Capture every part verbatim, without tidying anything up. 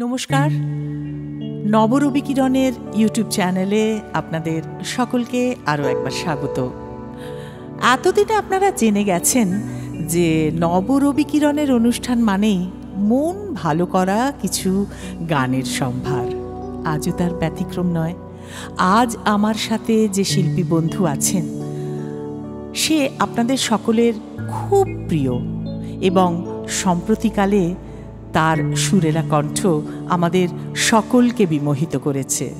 नमस्कार नबरबि किरणेर यूट्यूब चैनले आपनादेर सकलके आरो एकबार स्वागत। एतदिने आपनारा जेने गेछेन जे नबरबि किरणेर अनुष्ठान मानेई मन भालो करा किछु गानेर सम्भार। आजो तार व्यतिक्रम नय। आज आमार साथे जे शिल्पी बंधु आछेन से आपनादेर सकलेर खूब प्रिय एबं सम्प्रतिकाले तार सुरेला कण्ठ आमादेर सकलके विमोहित करेছে।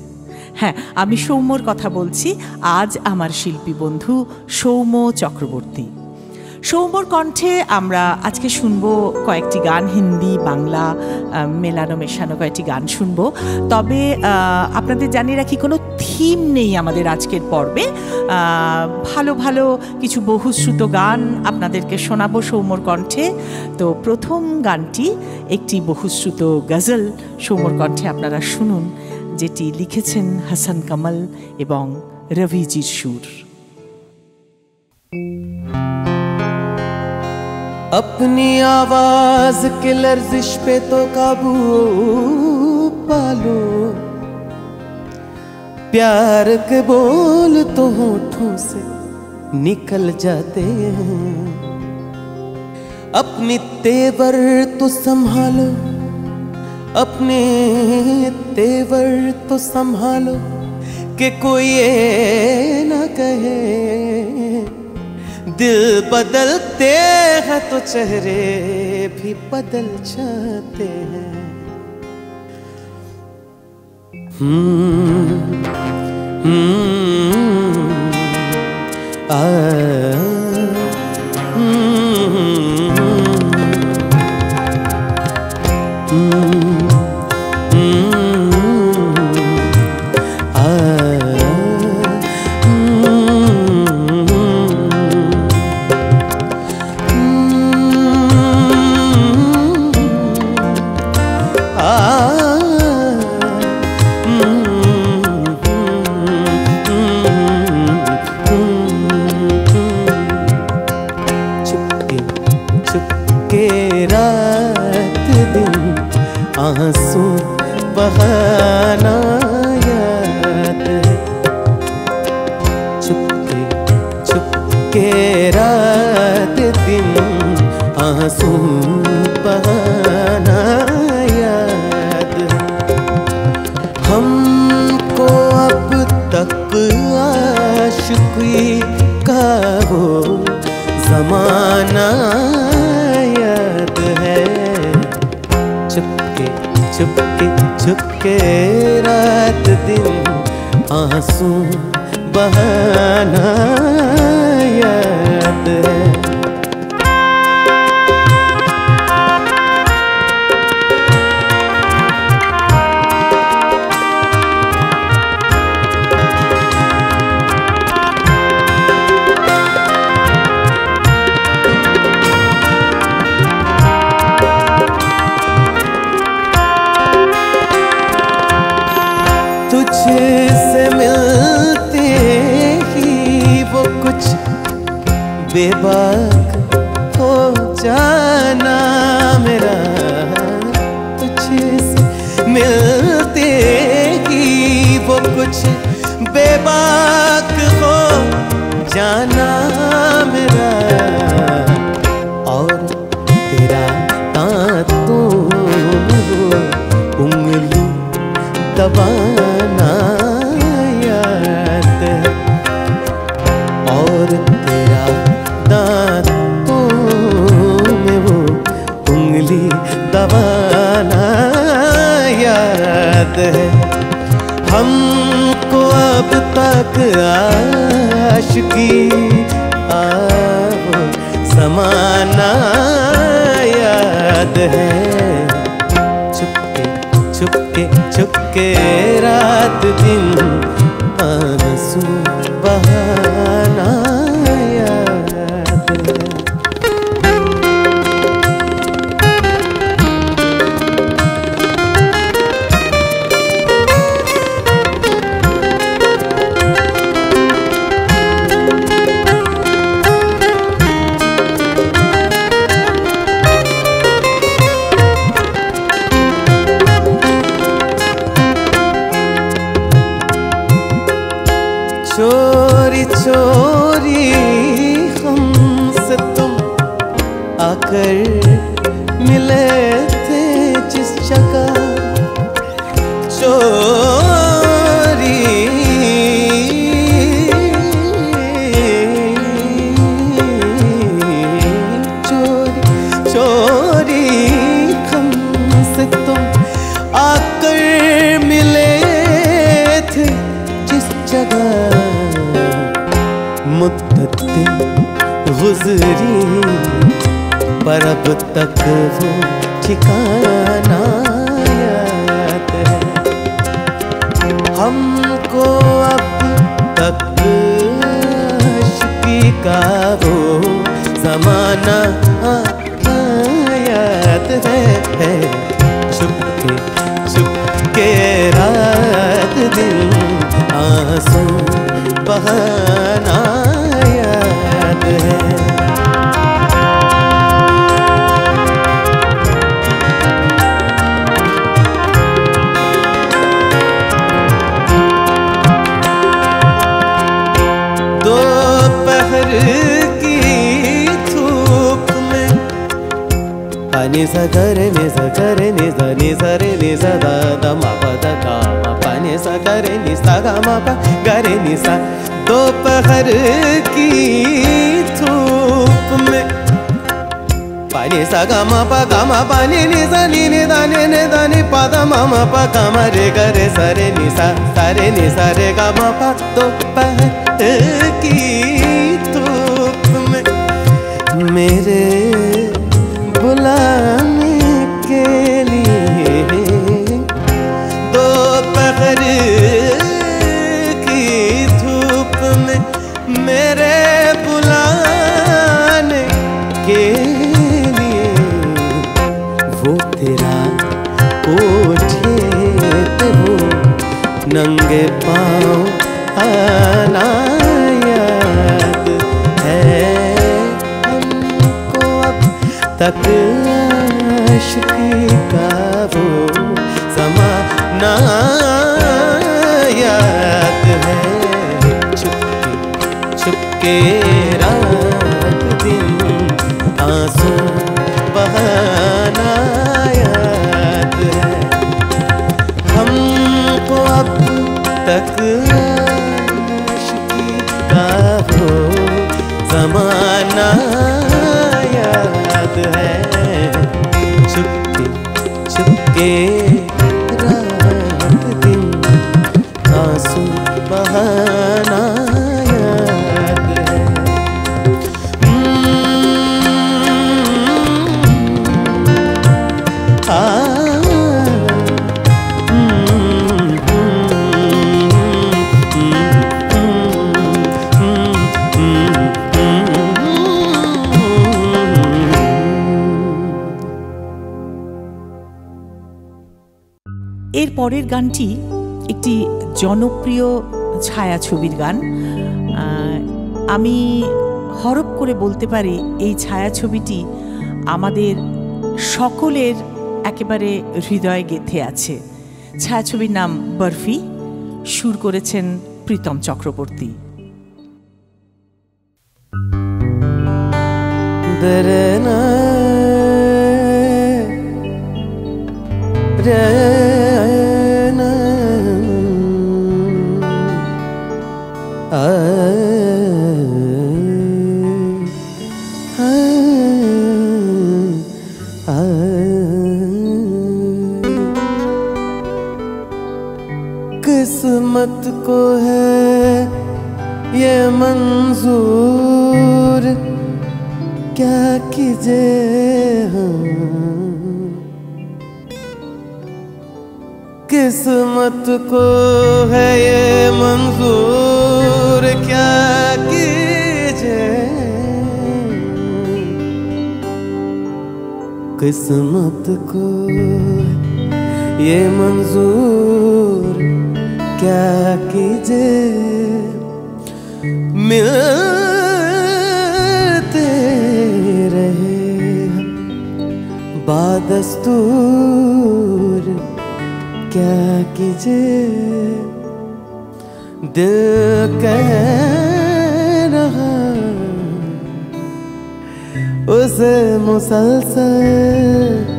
हाँ, आमी सौम्यर कथा बोलছি। आज आमार शिल्पी बंधु सौम चक्रवर्ती। सौम्यर कण्ठे आमरा आजके शुनबो कयेकटी गान, हिंदी बांगला मेलानो मेशानो कयेकटी गान शुनबो। तबे आपनादेर जानिये राखी कोनो थीम नेই आमादेर आजकेर पर्वे। भालो भालो किछु बहुश्रुत गान आपनादेरके शोनाबो सौम्यर कण्ठे। तो प्रथम गानटी एकटी बहुश्रुत गजल सौम्यर कण्ठे आपनारा शुनुन, जेटी लिखेছেন हासान कमाल एबं रविजिर सुर। अपनी आवाज के लर्जिश पे तो काबू पालो, प्यार के बोल तो होठों से निकल जाते हैं। अपनी तेवर तो संभालो, अपने तेवर तो संभालो कि कोई ये ना कहे दिल बदलते हैं तो चेहरे भी बदल जाते हैं। हम्म हम्म आ होकर मिले थे जिस जगह चोरी चोरी चोरी हमसे तुम आकर मिले थे जिस जगह मुद्दतें गुजरी पर अब तक वो ठिकाना याद है हमको, अब तक आशिकी का वो जमाना याद है। चुपके चुपके रात दिन आंसू बहाना है। दोपहर की धूप में पानी सा करे नि सा करे नि सा नि सा रे नि सा दा दा मा पा दा गा मा पानी सा करे नि सा गा मा पा करे नि सा। दोपहर की धूप में पानी सा गामा पा गामा पानी निशा नीने दाने ने दाने पादा मामा पा गामा रे करे सारे निशा सारे निशा रे गामा पा। दोपहर की धूप में मेरे बुलाने के लिए दोपहर मेरे बुलाने के लिए वो तेरा कोठे पे वो नंगे पाँव आना याद है हमको, अब तक आशिकी का वो ज़माना याद है। चुपके रात दिन आंसू बहाना याद है हमको, अब तक आशिकी का वो ज़माना याद है। चुपके चुपके रात दिन आंसू बहाना পরের গানটি একটি জনপ্রিয় ছায়াছবির গান। আমি হরপ করে বলতে পারি এই ছায়াছবিটি আমাদের সকলের একেবারে হৃদয়ে গেঁথে আছে। ছায়াছবির নাম বরফি, সুর করেছেন প্রীতম চক্রবর্তী। किस्मत को है ये मंजूर क्या कीजिए हम, किस्मत को है ये मंजूर क्या कीजिए, किस्मत को ये मंजूर क्या कीजिए। मिलते रहे बादस्तूर क्या कीजिए, दिल कह रहा उसे मुसलसल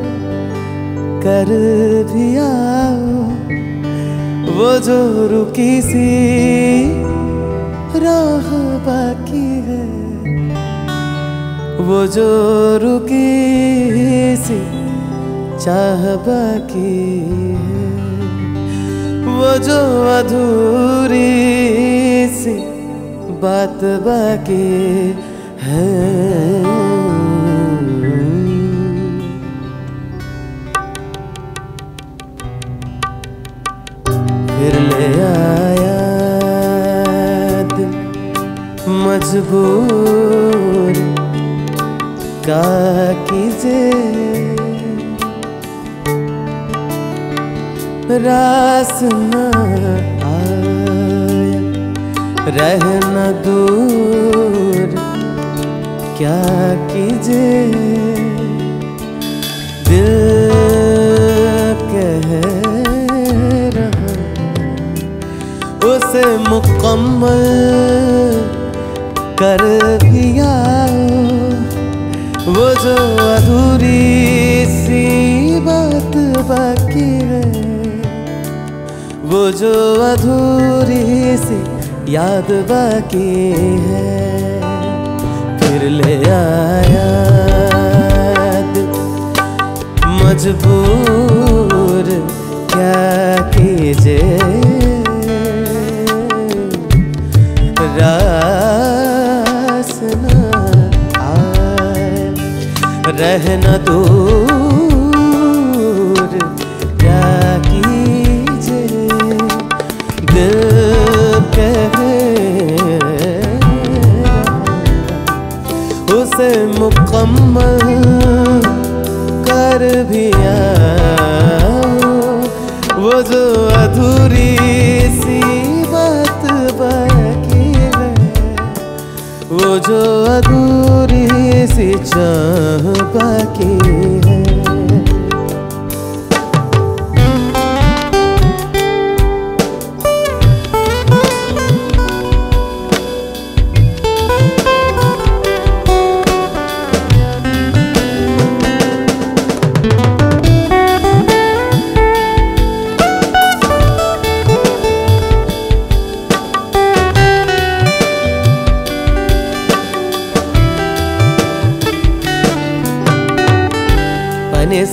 कर भी आओ, वो जो रुकी सी राह बाकी है, वो जो रुकी सी चाह बाकी है, वो जो अधूरी सी बात बाकी है। मजबूर का कीजिए रास ना आया, रहना दूर क्या कीजिए, दिल कह रहा उसे मुकम्मल कर भी आओ, वो जो अधूरी सी बात बाकी है, वो जो अधूरी सी याद बाकी है। फिर ले आया मजबूर क्या कीजिए रहना दूर क्या कीजिए, दिल कहे उसे मुकम्मल कर भी आओ, वो जो अधूरी सी बात बाकी है, वो जो अधूरी सी चाह बाकी है।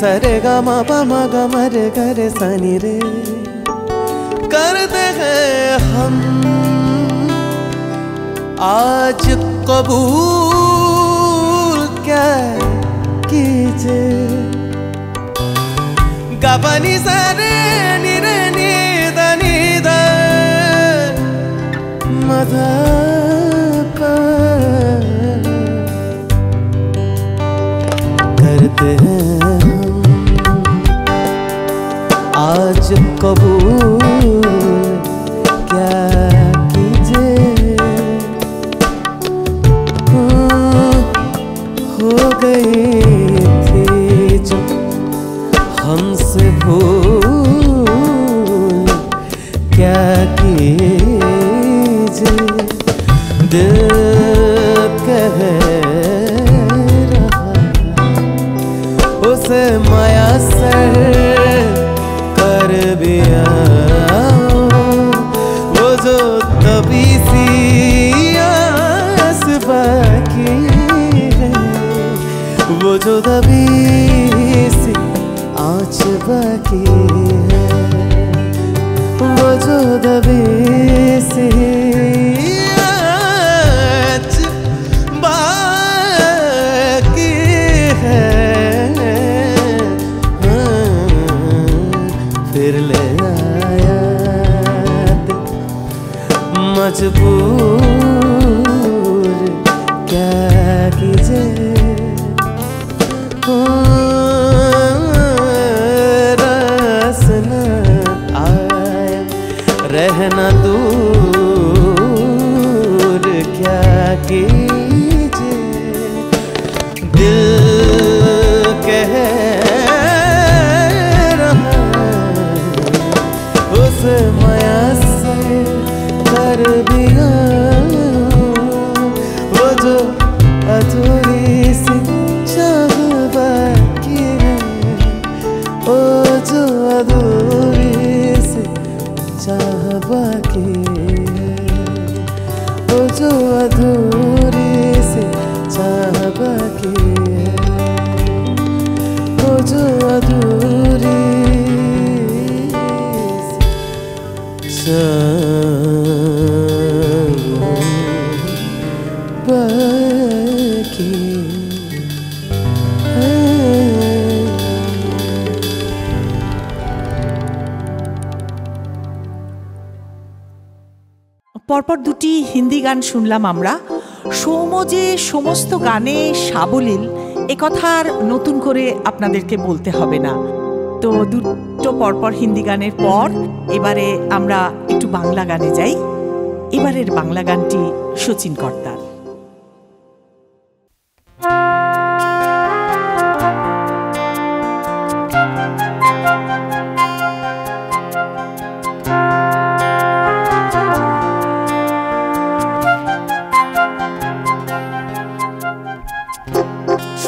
सरे गा मा पा मा गा मरे करे सानी रे करते हैं हम आज कबूल क्या कीजिए, गाबानी सरे निरे निदा निदा मदा करते हैं आज कबूल क्या कीजिए, हो गई थी जो हमसे भूल क्या कीजिए, दिल कह रहा उसे माया से भी आओ, वो जो तभी सी आस बाकी है, वो जो तभी सी आँच बाकी है, वो जो तभी सी आँच बाकी है। मजबूर क्या कीजिए, रास ना आए, रहना दूर क्या कीजिए, दिल कह रहा उस माया से कर भी आओ, वो जो পরপর দুটি হিন্দি গান শুনলাম আমরা। সৌম যে সমস্ত গানে সাবলীল এ কথা আর নতুন করে আপনাদেরকে বলতে হবে না। তো দুটো পরপর হিন্দি গানের পর এবারে আমরা একটু বাংলা গানে যাই। এবারের বাংলা গানটি সচিন কর্তার।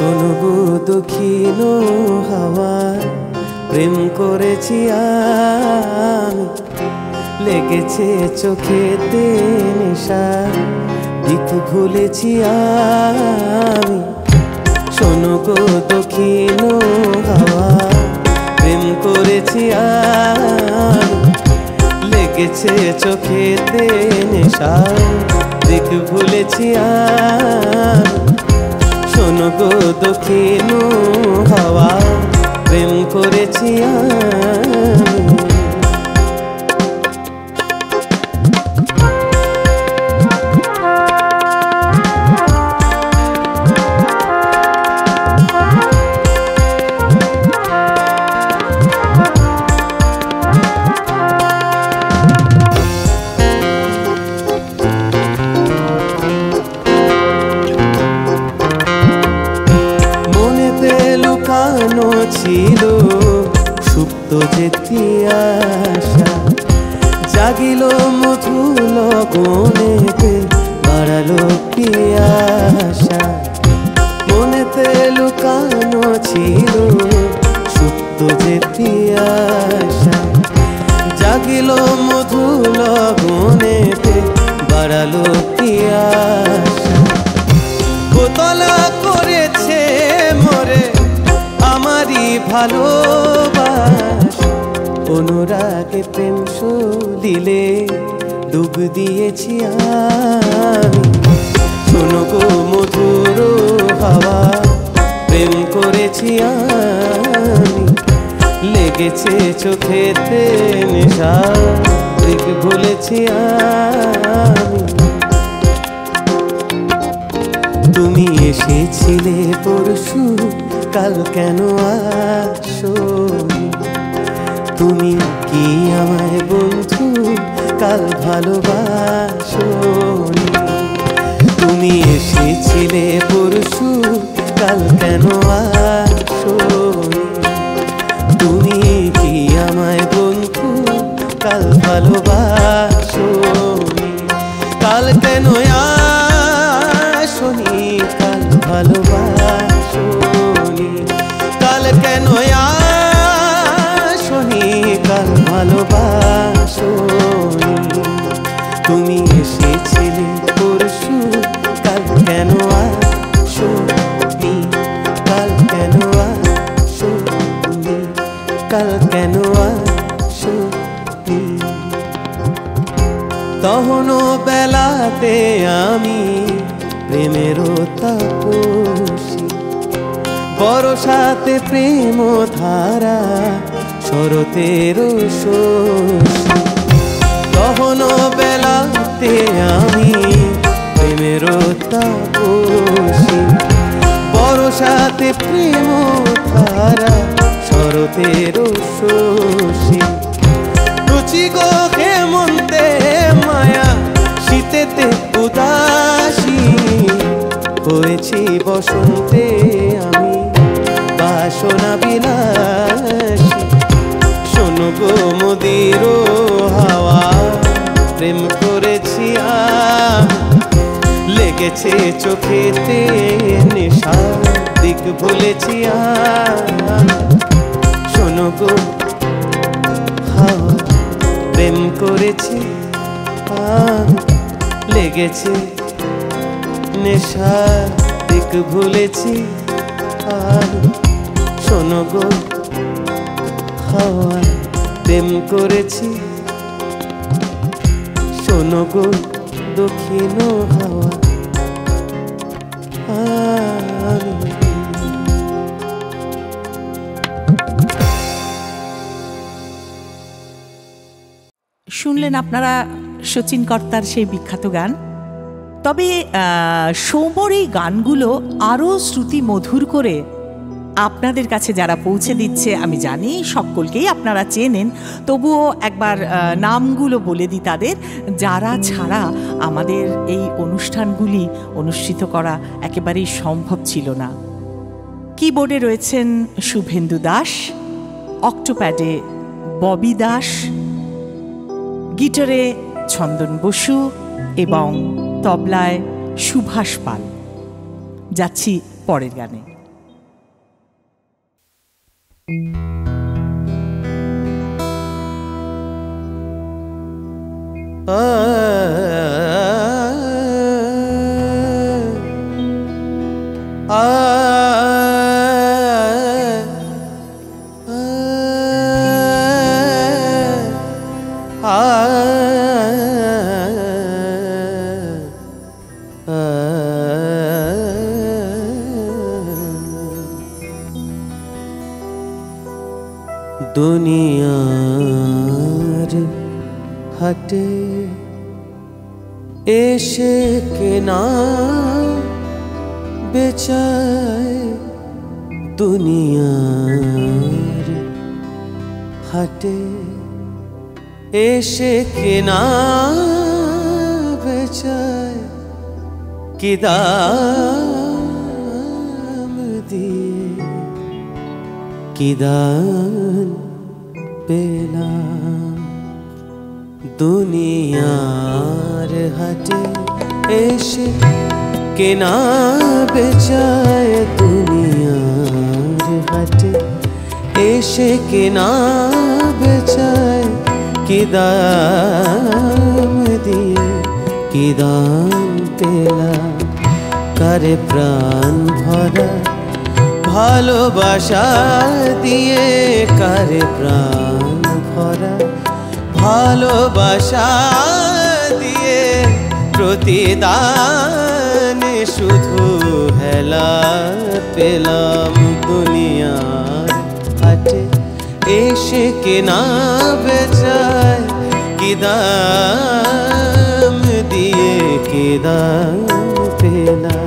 सोनो गो दक्षिण हावा प्रेम करेছি আমি লেগেছে চোখেতে নেশা দিক ভুলেছি আমি सोनो गो दक्षिण हावा प्रेम করেছি আমি লেগেছে চোখেতে নেশা দিক ভুলেছি আমি सोनो गो दक्षिण हावा प्रेम करेছি আমি শুনলেন আপনারা সচিন কর্তার সেই বিখ্যাত গান। তবে সৌম্যর এই গানগুলো আরও শ্রুতি মধুর করে আপনাদের কাছে যারা পৌঁছে দিচ্ছে, আমি জানি সকলকেই আপনারা চেনেন, তবুও একবার নামগুলো বলে দিই তাদের, যারা ছাড়া আমাদের এই অনুষ্ঠানগুলি অনুষ্ঠিত করা একেবারেই সম্ভব ছিল না। কিবোর্ডে রয়েছেন শুভেন্দু দাস, অক্টোপ্যাডে ববি দাস, গিটারে চন্দন বসু এবং তবলায় সুভাষ পাল। যাচ্ছি পরের গানে। আ दुनियार हटे इश्क ना बेचाए, दुनियार हटे इश्क ना बेचाए, कि दाम दिए कि दान बेला, दुनियार हटे इश्क के ना बेचाए, दुनियार हटे इश्क के ना बेचाए, कि दाम दिए कि दान बेला, करे प्राण भरा ভালোবাসা দিয়ে, কারে প্রাণ ভরা ভালোবাসা দিয়ে, প্রতিদান শুধু হেলা পেলাম, দুনিয়ার হাটে এসে কেনা বেচায়, কি দাম দিয়ে কি দাম পেলাম।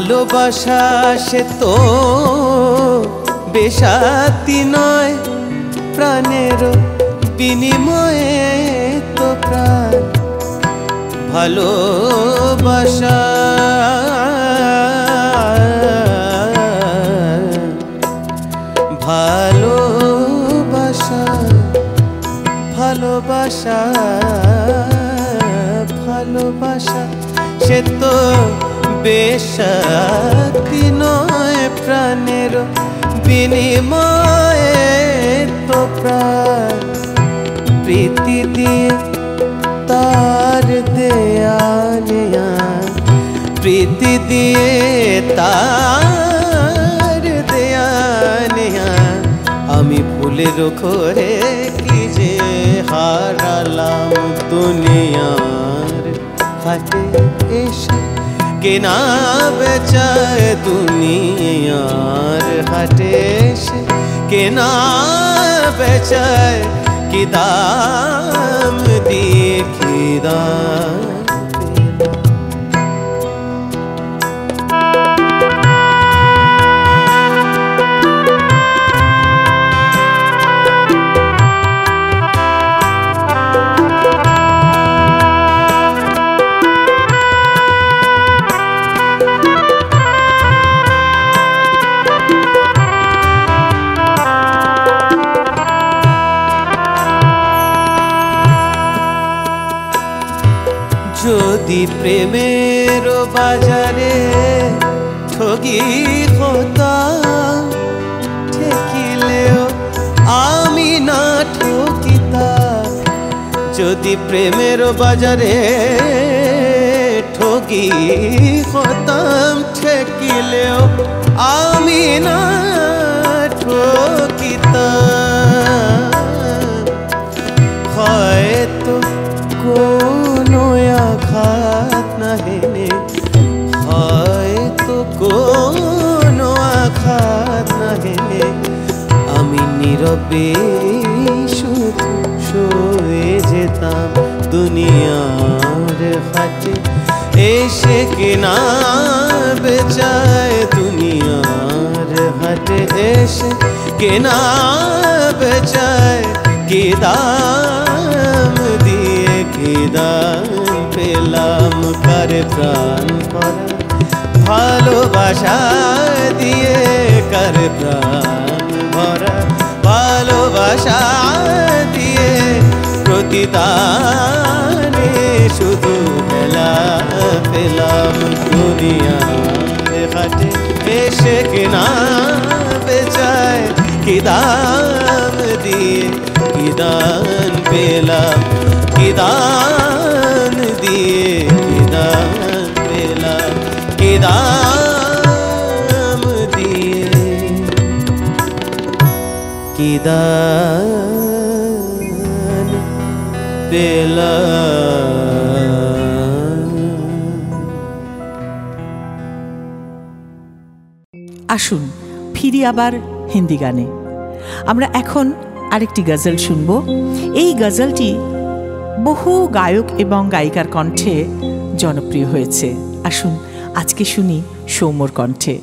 ভালোবাসা সে তো বেশাতি নয়, প্রাণের বিনিময়ে তো প্রাণ, ভালোবাসা ভালোবাসা ভালোবাসা ভালোবাসা সে তো বেশাতি নয়, প্রাণের বিনিময়ে তো প্রাণ, প্রীতি দিয়ে তার দেয়া নেয়া, প্রীতি দিয়ে তার দেয়া নেয়া, আমি ভুলের ঘরে কি যে হারালাম, দুনিয়ার হাটে এসে के ना बेचाए, दुनियार हटे से के ना बेचाए, कि दाम दिए कि दाम। প্রেমের বাজারে ঠগি হতাম, ঠেকিলেও আমি না ঠকিতাম, যদি প্রেমের বাজারে ঠগি হতাম ঠেকিলেও আমি না ঠকিতাম হয়তো কোনো আঘাত না হেনে হয়তো কোনো আঘাত না হেনে আমি নীরবে दुनियार हाटे ऐसे के ना बेचाए दुनियार हाटे ऐसे के ना बेचाए के दाम दिए के दाम पेलाम कर प्राण पर भालोबाशा दिए कर प्राण भरा भालोबाशा ताने शुदू मेला पेलाम दुनिया हाटे ऐसे के ना बेचाए कि दाम दिए कि दान पेलाम कि दान दिए कि दान पेलाम कि दाम दिए कि दान बेला। আসুন ফিরি আবার হিন্দি গানে। আমরা এখন আরেকটি গজল শুনব। এই গজলটি বহু গায়ক এবং গায়িকার কণ্ঠে জনপ্রিয় হয়েছে। আসুন আজকে শুনি সৌম্যর কণ্ঠে।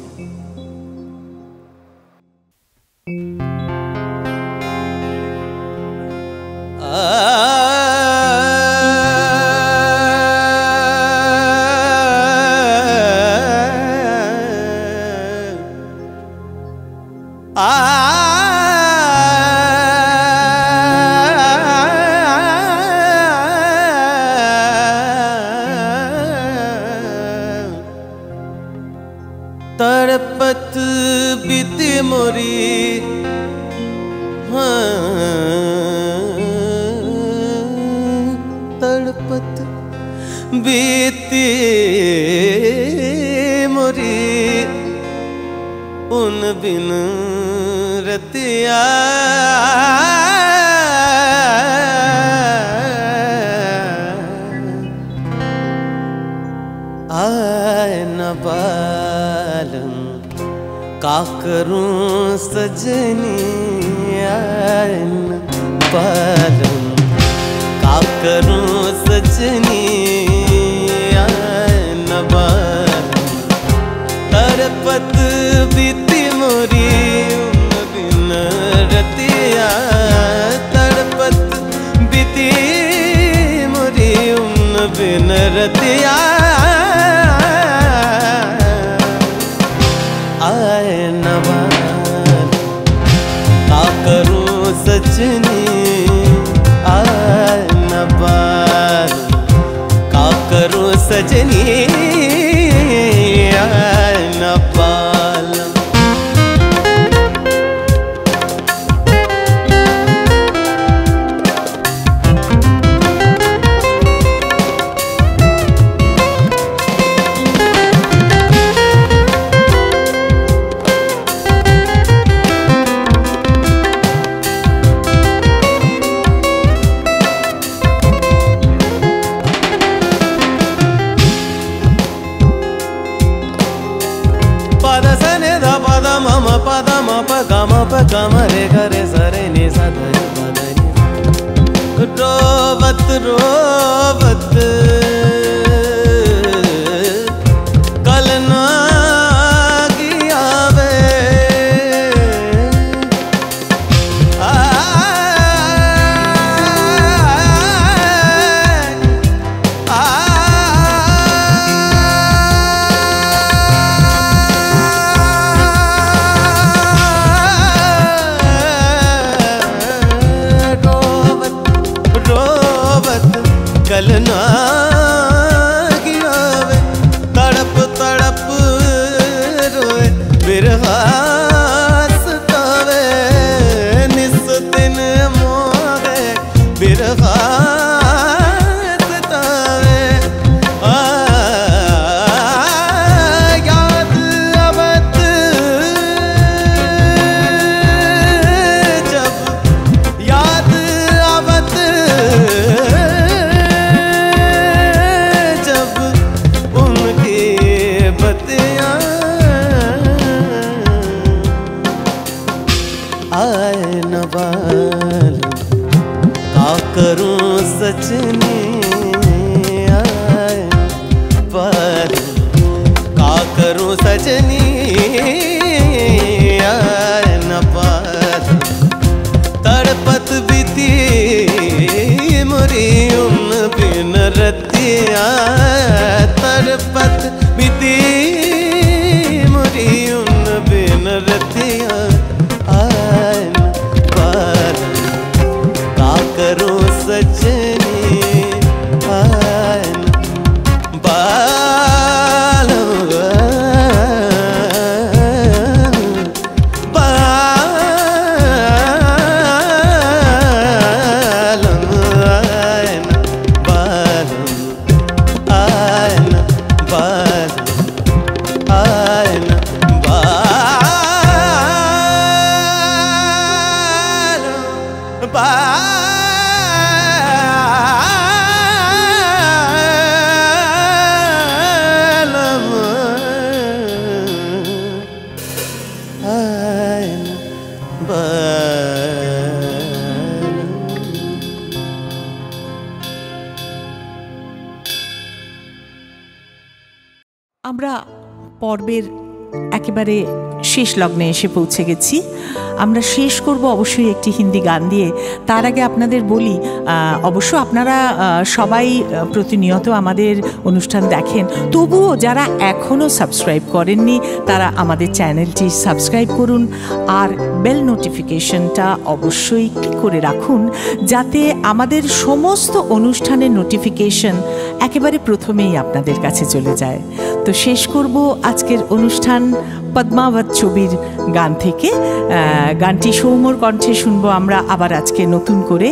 कलना क्या करूं सजने पर, क्या करूं सजनी न पर, तड़पत बीती मुरी उम्र बिन रतिया, तड़पत बीती मुरी उम्र बिन रतिया पर, क्या करूं सजनी पर्वेर एकेबारे शेष लग्ने एसे पौঁছে গেছি। আমরা শেষ করব অবশ্যই একটি হিন্দি গান দিয়ে। তার আগে আপনাদের বলি, অবশ্য আপনারা সবাই প্রতিনিয়ত আমাদের অনুষ্ঠান দেখেন, তবুও যারা এখনও সাবস্ক্রাইব করেননি তারা আমাদের চ্যানেলটি সাবস্ক্রাইব করুন আর বেল নোটিফিকেশনটা অবশ্যই ক্লিক করে রাখুন, যাতে আমাদের সমস্ত অনুষ্ঠানের নোটিফিকেশন একেবারে প্রথমেই আপনাদের কাছে চলে যায়। তো শেষ করব আজকের অনুষ্ঠান পদ্মাবত ছবির গান থেকে। গানটি সৌম্যর কণ্ঠে শুনবো আমরা আবার আজকে নতুন করে,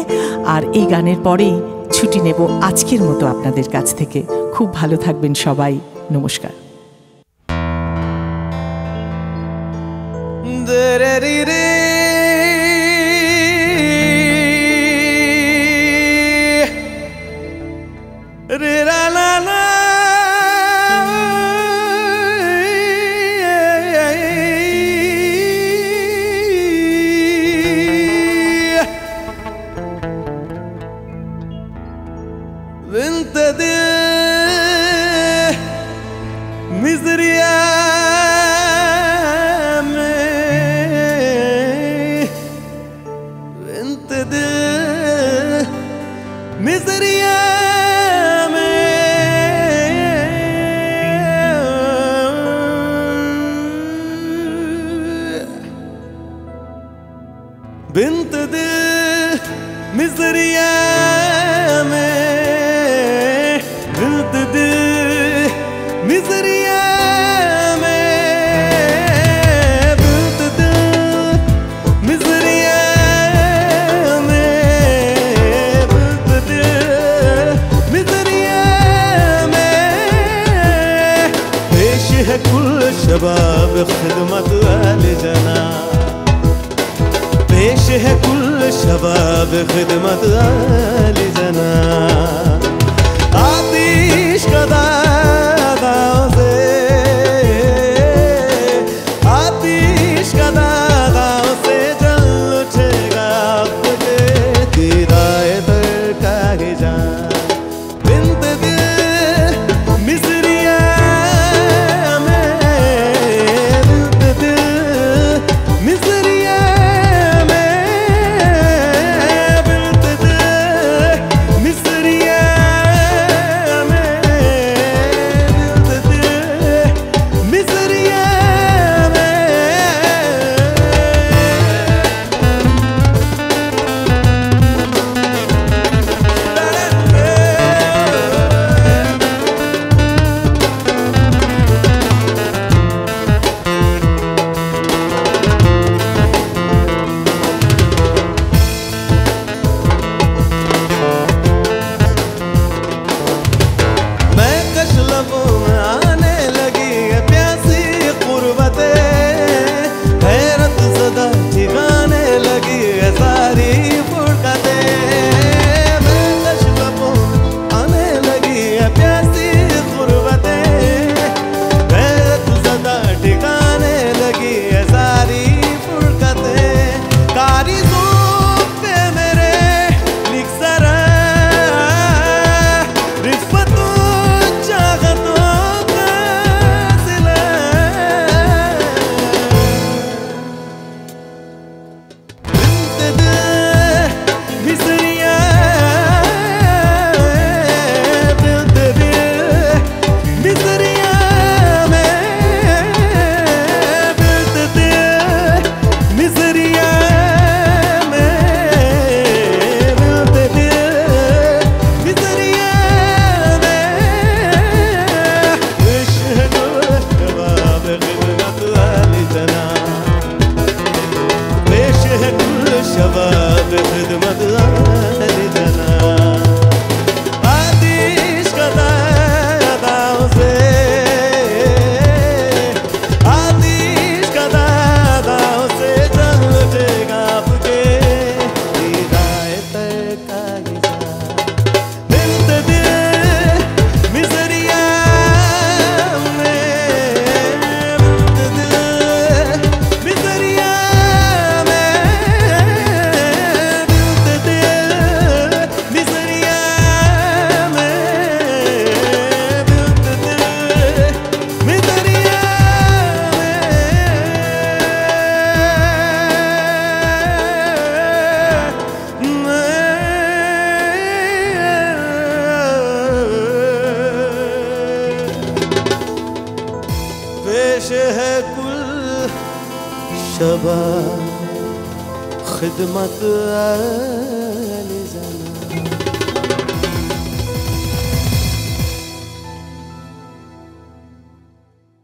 আর এই গানের পরেই ছুটি নেব আজকের মতো আপনাদের কাছ থেকে। খুব ভালো থাকবেন সবাই, নমস্কার। शबा खिदमत